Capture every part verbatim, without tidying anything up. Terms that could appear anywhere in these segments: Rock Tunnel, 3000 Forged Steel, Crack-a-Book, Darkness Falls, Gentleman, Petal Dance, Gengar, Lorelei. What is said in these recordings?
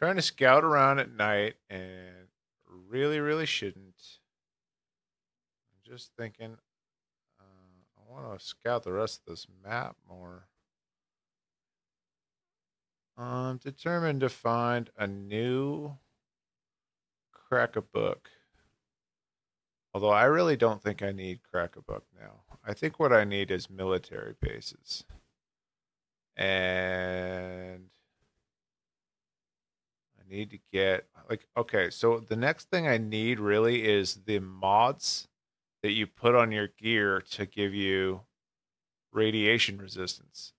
Trying to scout around at night and really, really shouldn't. I'm just thinking uh, I want to scout the rest of this map more. I'm determined to find a new Crack-a-Book. Although I really don't think I need Crack-a-Book now. I think what I need is military bases. And I need to get... like okay, so the next thing I need really is the mods that you put on your gear to give you radiation resistance.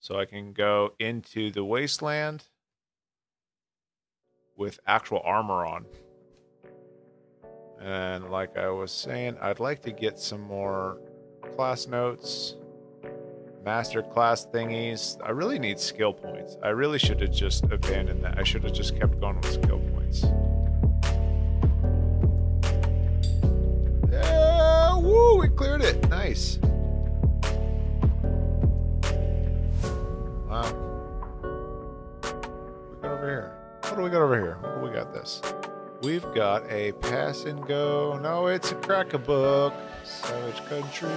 So I can go into the wasteland with actual armor on. And like I was saying, I'd like to get some more class notes, master class thingies. I really need skill points. I really should have just abandoned that. I should have just kept going with skill points. Yeah, woo, we cleared it. Nice. Wow. What do we got over here? What do we got over here? What do we got this? We've got a pass and go. No, it's a Crack-a-Book. Savage Country.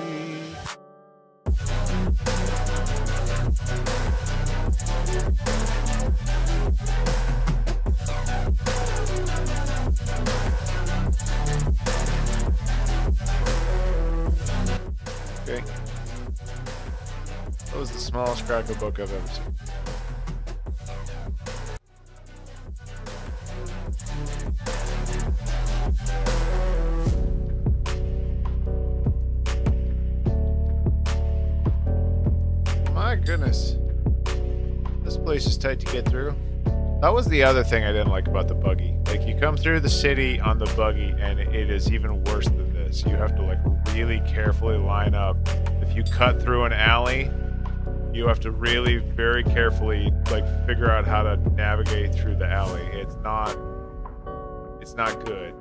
Okay. That was the smallest Crack-a-Book I've ever seen. My goodness. This place is tight to get through. That was the other thing I didn't like about the buggy. Like, you come through the city on the buggy, and it is even worse than this. You have to, like, really carefully line up. If you cut through an alley, you have to really very carefully, like, figure out how to navigate through the alley. It's not... it's not good.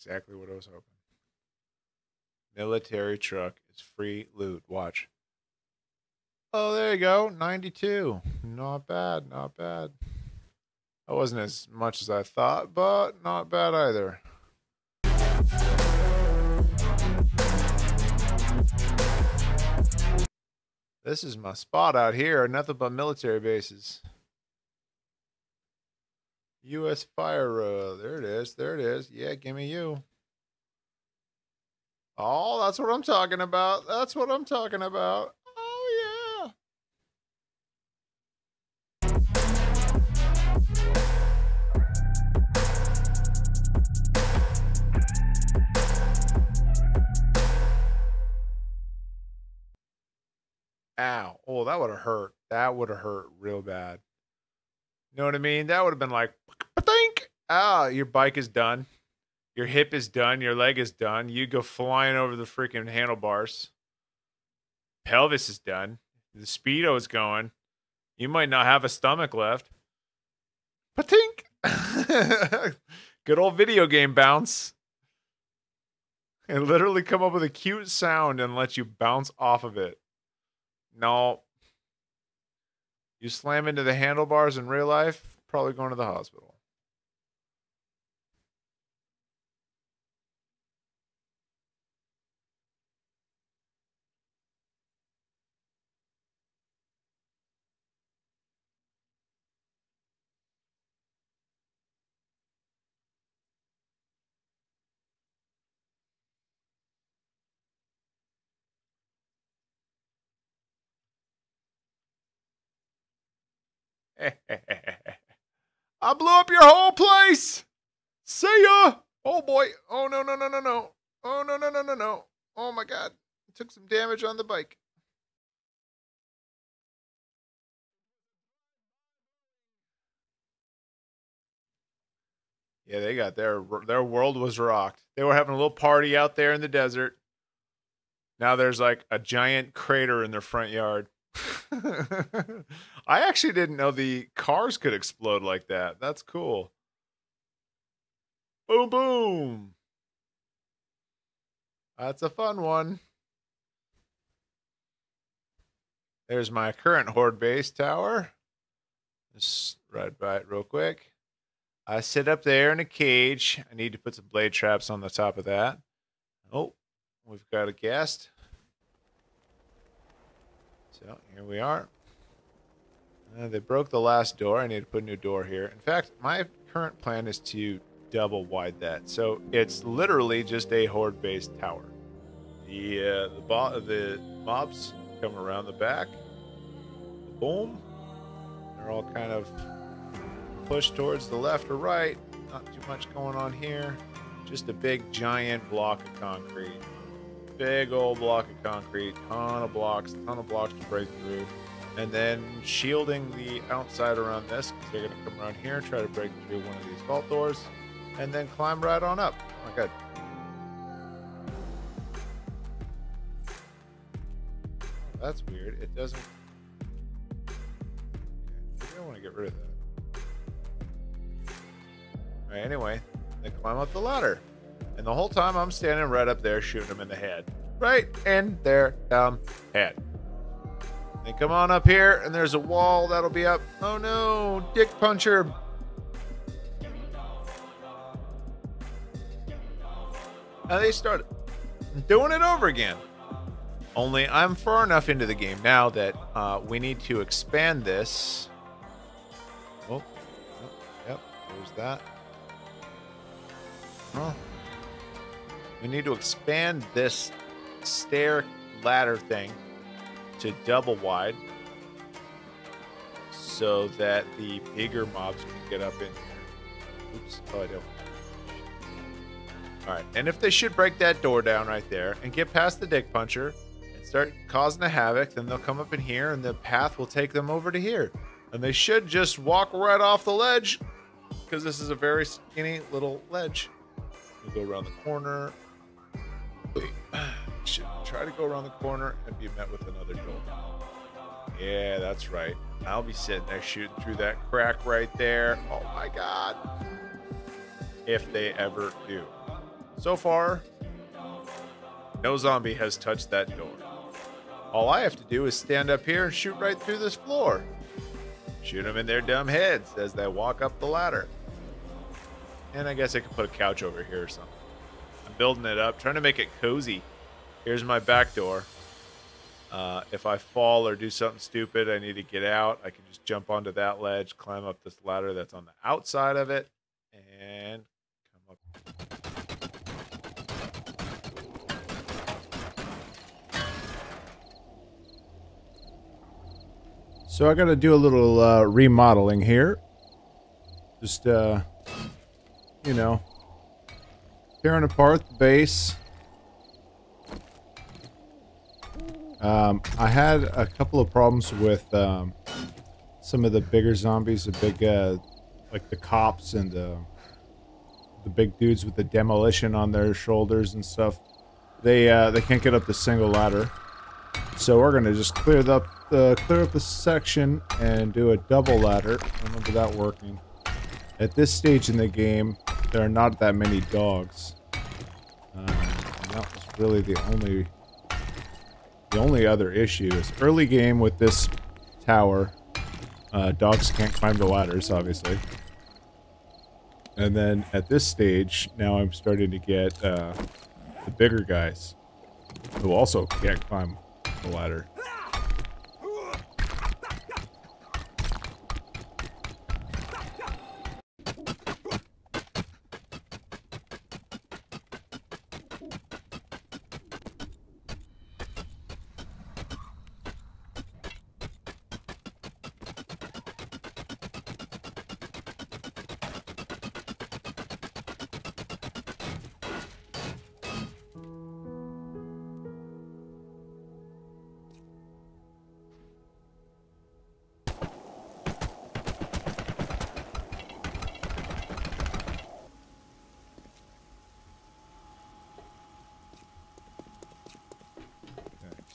Exactly what I was hoping. Military truck. It's free loot. Watch. Oh, there you go. ninety-two. Not bad. Not bad. That wasn't as much as I thought, but not bad either. This is my spot out here. Nothing but military bases. U S Fire Road. There it is. There it is. Yeah, give me you. Oh, that's what I'm talking about. That's what I'm talking about. Oh, yeah. Ow. Oh, that would have hurt. That would have hurt real bad. You know what I mean? That would have been like, think, ah, your bike is done. Your hip is done. Your leg is done. You go flying over the freaking handlebars. Pelvis is done. The Speedo is going. You might not have a stomach left. Patink. Good old video game bounce. And literally come up with a cute sound and let you bounce off of it. No. You slam into the handlebars in real life, probably going to the hospital. I blew up your whole place. See ya. Oh boy. Oh no no no no no. Oh no no no no no. Oh my god. I took some damage on the bike. Yeah, they got their their world was rocked. They were having a little party out there in the desert. Now there's like a giant crater in their front yard. I actually didn't know the cars could explode like that. That's cool. Boom, boom. That's a fun one. There's my current Horde base tower. Just ride by it real quick. I sit up there in a cage. I need to put some blade traps on the top of that. Oh, we've got a guest. So here we are. Uh, they broke the last door. I need to put a new door here. In fact, my current plan is to double wide that. So it's literally just a Horde base tower. The, uh, the, bo the mobs come around the back. Boom. They're all kind of pushed towards the left or right. Not too much going on here. Just a big giant block of concrete. Big old block of concrete. Ton of blocks. Ton of blocks to break through. And then shielding the outside around this, because they're going to come around here, try to break through one of these vault doors, and then climb right on up. Oh my god. That's weird. It doesn't... Okay. I don't want to get rid of that. Alright, anyway, they climb up the ladder. And the whole time I'm standing right up there shooting them in the head. Right in their dumb head. They come on up here, and there's a wall that'll be up. Oh no, dick puncher. And they started doing it over again. Only I'm far enough into the game now that uh, we need to expand this. Oh, oh yep, there's that. Oh. We need to expand this stair ladder thing to double wide so that the bigger mobs can get up in here. Oops. Oh, I don't. All right. And if they should break that door down right there and get past the dick puncher and start causing a havoc, then they'll come up in here and the path will take them over to here. And they should just walk right off the ledge because this is a very skinny little ledge. We'll go around the corner. Should try to go around the corner and be met with another door. Yeah, that's right. I'll be sitting there shooting through that crack right there. Oh my god. If they ever do. So far, no zombie has touched that door. All I have to do is stand up here and shoot right through this floor. Shoot them in their dumb heads as they walk up the ladder. And I guess I could put a couch over here or something. I'm building it up, trying to make it cozy. Here's my back door. Uh, if I fall or do something stupid, I need to get out. I can just jump onto that ledge, climb up this ladder that's on the outside of it, and come up. So I got to do a little uh, remodeling here. Just, uh, you know, tearing apart the base. Um, I had a couple of problems with um, some of the bigger zombies, the big, uh, like the cops and the, the big dudes with the demolition on their shoulders and stuff. They uh, they can't get up the single ladder, so we're gonna just clear up the clear up the section and do a double ladder. I remember that working. At this stage in the game, there are not that many dogs. Um, and that was really the only. The only other issue is early game with this tower, uh, dogs can't climb the ladders, obviously. And then at this stage, now I'm starting to get uh, the bigger guys who also can't climb the ladder.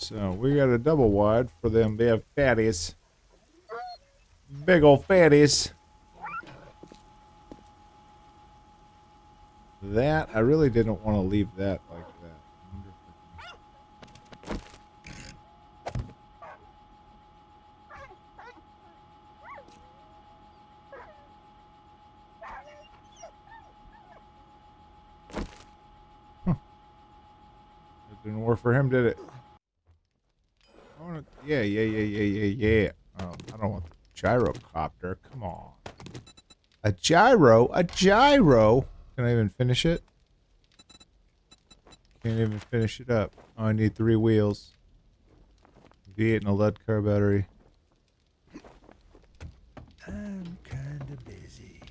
So we got a double wide for them. They have fatties. Big old fatties. That, I really didn't want to leave that like that. Huh. It didn't work for him, did it? I wanna, yeah, yeah, yeah, yeah, yeah, yeah. Oh, I don't want the gyrocopter. Come on. A gyro? A gyro? Can I even finish it? Can't even finish it up. Oh, I need three wheels. V eight and a lead car battery. I'm kinda busy.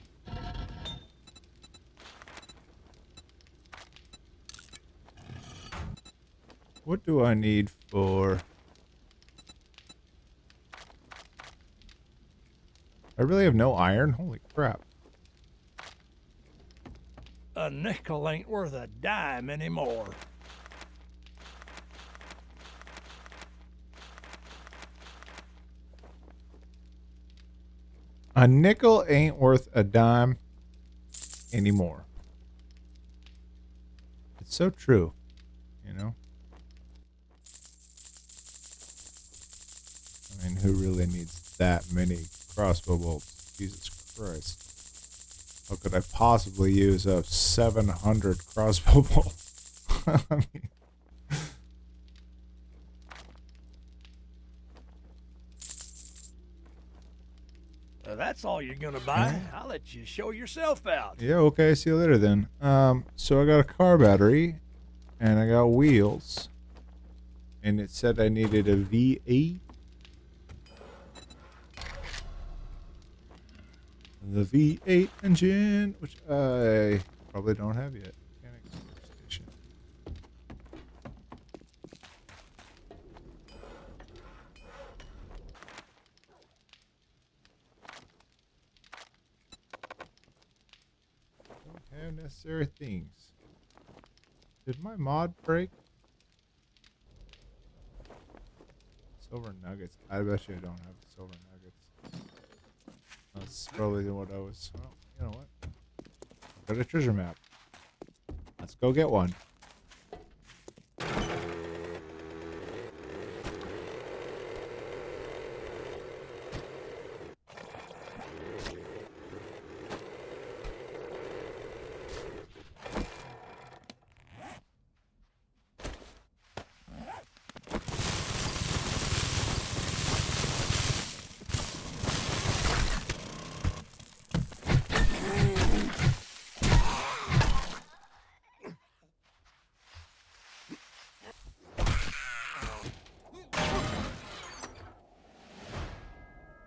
What do I need for... I really have no iron? Holy crap. A nickel ain't worth a dime anymore. A nickel ain't worth a dime anymore. It's so true, you know? I mean, who really needs that many crossbow bolts? Jesus Christ. How could I possibly use a seven hundred crossbow bolt? I mean... Well, that's all you're gonna buy. I'll let you show yourself out. Yeah, okay, see you later then. Um, so I got a car battery, and I got wheels, and it said I needed a V eight. The V eight engine, which I probably don't have yet. Station. Don't have necessary things. Did my mod break? Silver nuggets. I bet you I don't have silver nuggets. That's probably what I was. Well, you know what? I've got a treasure map. Let's go get one.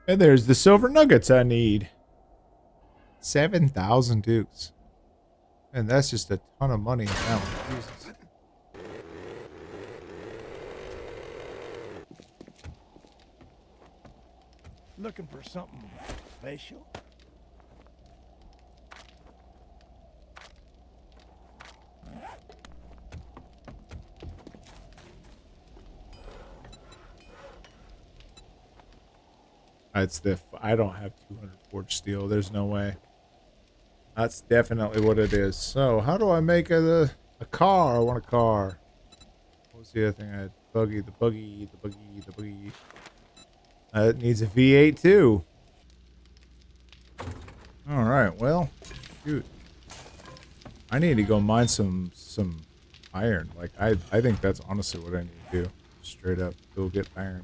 And there's the silver nuggets I need. seven thousand dukes. And that's just a ton of money now. Jesus. Looking for something special? It's the, I don't have two hundred forged steel. There's no way. That's definitely what it is. So, how do I make a, a car? I want a car. What was the other thing I had? Buggy, the buggy, the buggy, the buggy. Uh, it needs a V eight too. Alright, well, shoot. I need to go mine some, some iron. Like, I, I think that's honestly what I need to do. Straight up, go get iron.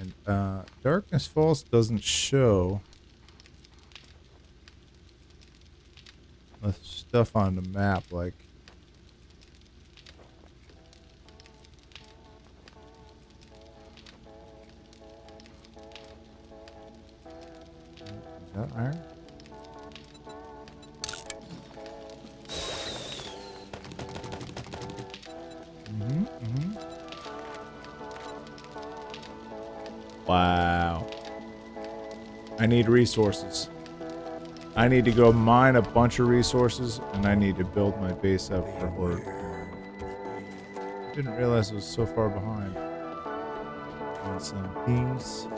And, uh, Darkness Falls doesn't show the stuff on the map, like... Is that iron? Mm-hmm, mm-hmm. Wow. I need resources. I need to go mine a bunch of resources, and I need to build my base up for work. Didn't realize it was so far behind. And some things.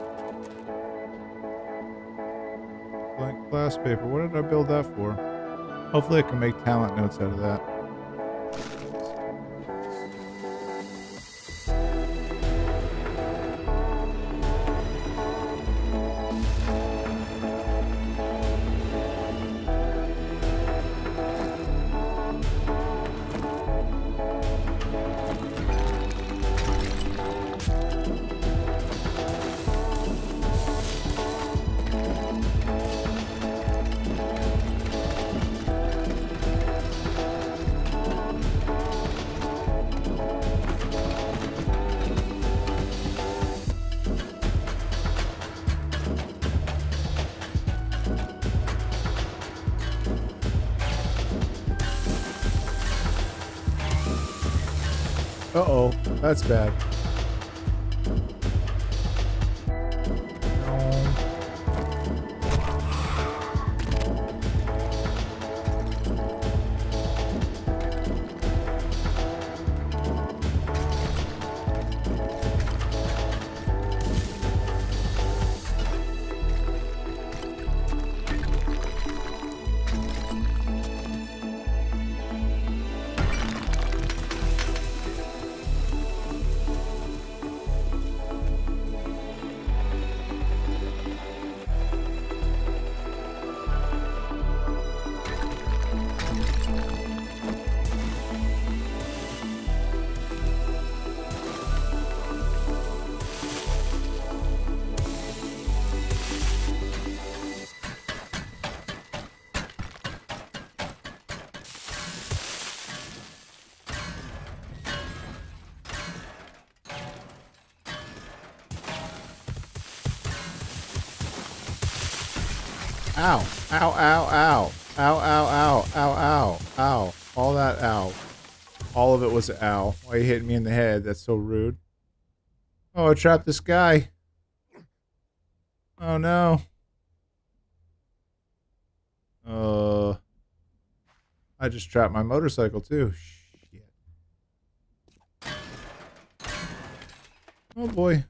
Blank glass paper. What did I build that for? Hopefully I can make talent notes out of that. Uh-oh, that's bad. Ow, ow, ow, ow, ow, ow, ow, ow, ow, ow, all that ow. All of it was ow. Why you hitting me in the head? That's so rude. Oh, I trapped this guy. Oh, no. Uh, I just trapped my motorcycle, too. Shit. Oh, boy.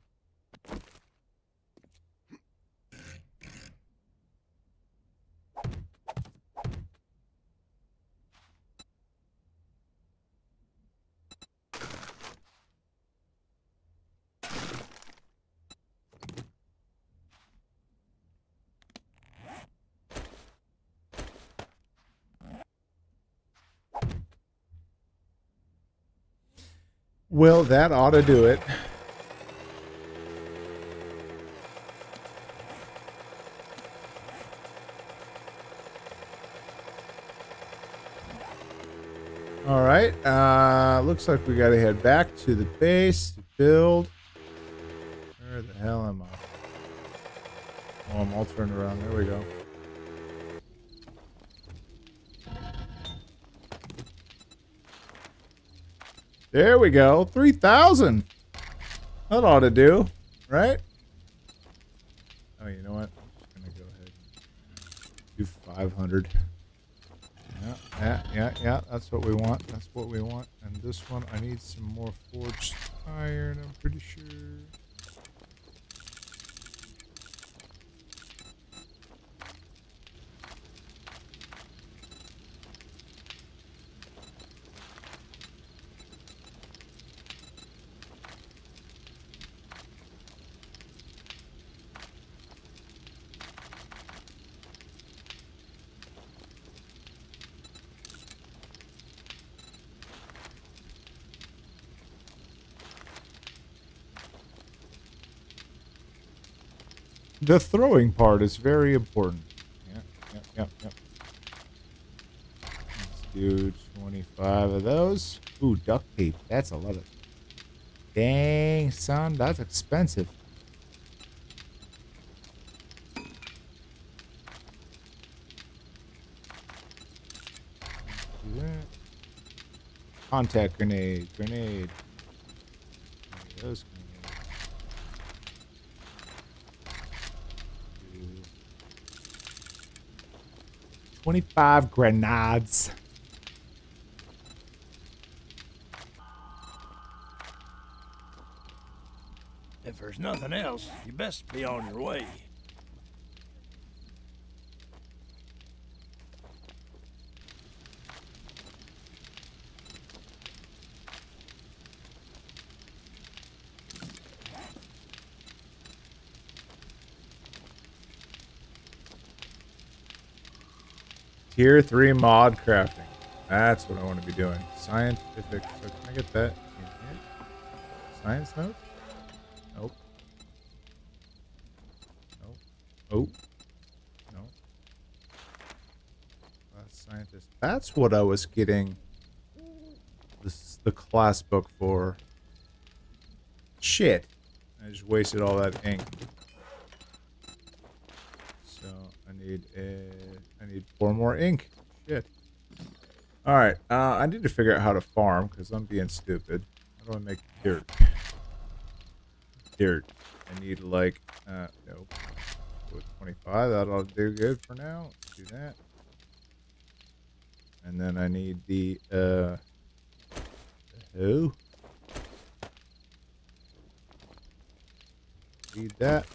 Well, that ought to do it. All right. Uh, looks like we got to head back to the base to build. Where the hell am I? Oh, I'm all turned around. There we go. There we go. three thousand. That ought to do, right? Oh, you know what? I'm just going to go ahead and do five hundred. Yeah, yeah, yeah, yeah. That's what we want. That's what we want. And this one, I need some more forged iron, I'm pretty sure. The throwing part is very important. Yeah, yeah, yeah, yeah. Let's do twenty-five of those. Ooh, duct tape. That's a lot of... Dang, son, that's expensive. Do that. Contact grenade, grenade. Those grenades. twenty-five grenades. If there's nothing else, you best be on your way. Tier three mod crafting. That's what I want to be doing. Scientific. So can I get that? Science note? Nope. Nope. Oh. No. Class scientist. That's what I was getting. This is the class book for. Shit. I just wasted all that ink. So I need a. I need four more ink. Shit. Alright, uh, I need to figure out how to farm, because I'm being stupid. How do I make dirt? Dirt. I need, like, uh, nope. twenty-five, that'll do good for now. Let's do that. And then I need the, uh, who? Need that.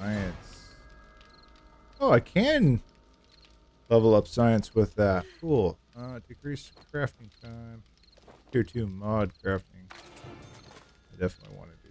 Science. Oh, I can level up science with that. Cool. Uh, decrease crafting time. Tier two mod crafting. I definitely want to do this.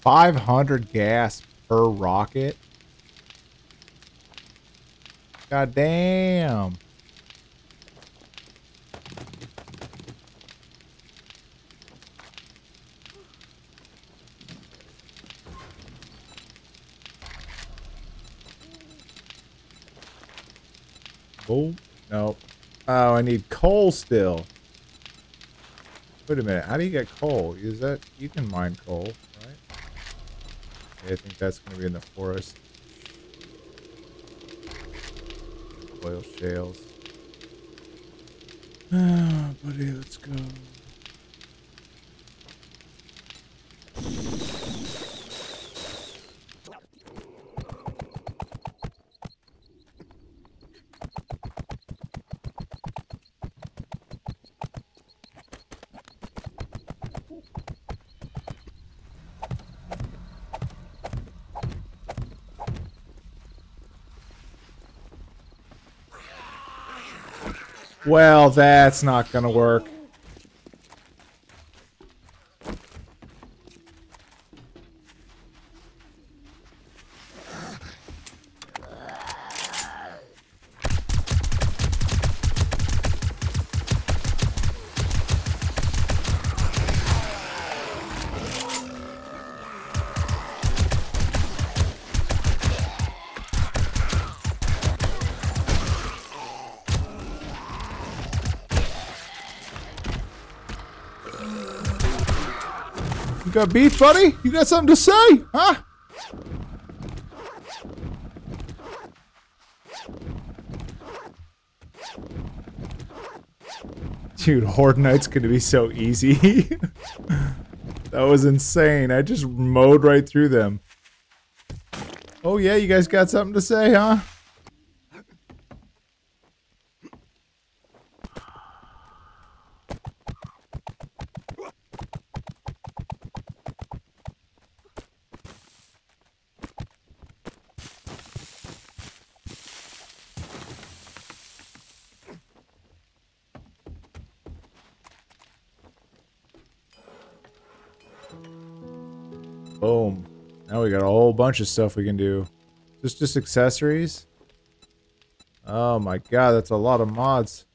five hundred gas per rocket. God damn. Oh, no. Oh, I need coal still. Wait a minute. How do you get coal? Is that you can mine coal. I think that's going to be in the forest. Oil shales. Ah, buddy, let's go. Well, that's not gonna work. You got beef, buddy? You got something to say? Huh? Dude, Horde Knight's gonna be so easy. That was insane. I just mowed right through them. Oh yeah, you guys got something to say, huh? Boom. Now we got a whole bunch of stuff we can do. Just just accessories. Oh my god, that's a lot of mods.